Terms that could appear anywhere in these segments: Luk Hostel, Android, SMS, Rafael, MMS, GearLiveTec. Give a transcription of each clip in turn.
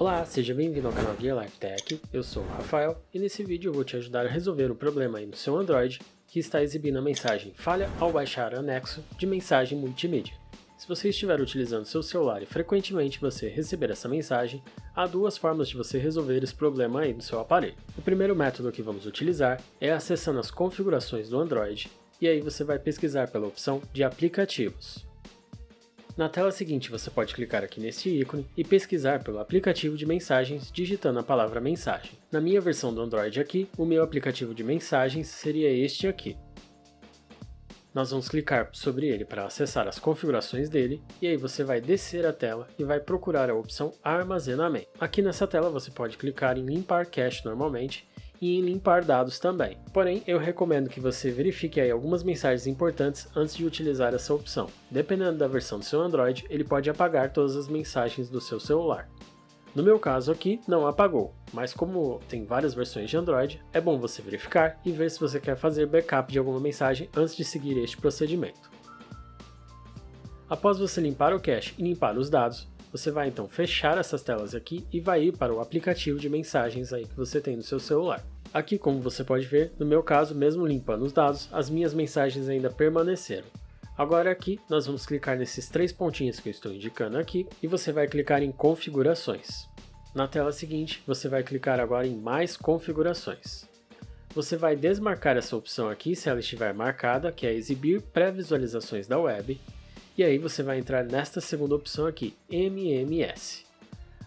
Olá, seja bem-vindo ao canal GearLiveTec, eu sou o Rafael e nesse vídeo eu vou te ajudar a resolver o problema aí no seu Android que está exibindo a mensagem falha ao baixar anexo de mensagem multimídia. Se você estiver utilizando seu celular e frequentemente você receber essa mensagem, há duas formas de você resolver esse problema aí no seu aparelho. O primeiro método que vamos utilizar é acessando as configurações do Android e aí você vai pesquisar pela opção de aplicativos. Na tela seguinte você pode clicar aqui neste ícone e pesquisar pelo aplicativo de mensagens digitando a palavra mensagem. Na minha versão do Android aqui, o meu aplicativo de mensagens seria este aqui. Nós vamos clicar sobre ele para acessar as configurações dele e aí você vai descer a tela e vai procurar a opção armazenamento. Aqui nessa tela você pode clicar em limpar cache normalmente e em limpar dados também. Porém, eu recomendo que você verifique aí algumas mensagens importantes antes de utilizar essa opção. Dependendo da versão do seu Android, ele pode apagar todas as mensagens do seu celular. No meu caso aqui, não apagou, mas como tem várias versões de Android, é bom você verificar e ver se você quer fazer backup de alguma mensagem antes de seguir este procedimento. Após você limpar o cache e limpar os dados, você vai então fechar essas telas aqui e vai ir para o aplicativo de mensagens aí que você tem no seu celular. Aqui, como você pode ver, no meu caso, mesmo limpando os dados, as minhas mensagens ainda permaneceram. Agora aqui, nós vamos clicar nesses três pontinhos que eu estou indicando aqui e você vai clicar em configurações. Na tela seguinte, você vai clicar agora em mais configurações. Você vai desmarcar essa opção aqui se ela estiver marcada, que é exibir pré-visualizações da web. E aí você vai entrar nesta segunda opção aqui, MMS.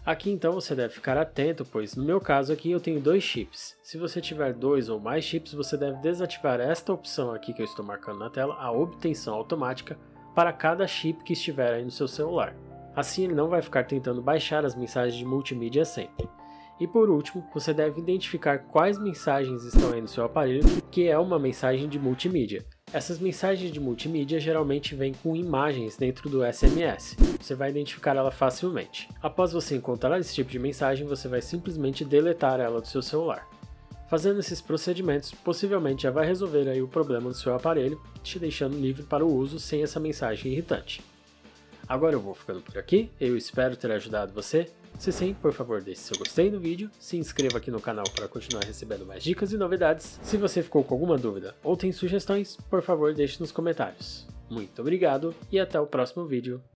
Aqui então você deve ficar atento, pois no meu caso aqui eu tenho dois chips. Se você tiver dois ou mais chips, você deve desativar esta opção aqui que eu estou marcando na tela, a obtenção automática para cada chip que estiver aí no seu celular. Assim ele não vai ficar tentando baixar as mensagens de multimídia sempre. E por último, você deve identificar quais mensagens estão aí no seu aparelho que é uma mensagem de multimídia. Essas mensagens de multimídia geralmente vêm com imagens dentro do SMS, você vai identificar ela facilmente. Após você encontrar esse tipo de mensagem, você vai simplesmente deletar ela do seu celular. Fazendo esses procedimentos, possivelmente já vai resolver aí o problema do seu aparelho, te deixando livre para o uso sem essa mensagem irritante. Agora eu vou ficando por aqui, eu espero ter ajudado você. Se sim, por favor deixe seu gostei no vídeo, se inscreva aqui no canal para continuar recebendo mais dicas e novidades. Se você ficou com alguma dúvida ou tem sugestões, por favor deixe nos comentários. Muito obrigado e até o próximo vídeo.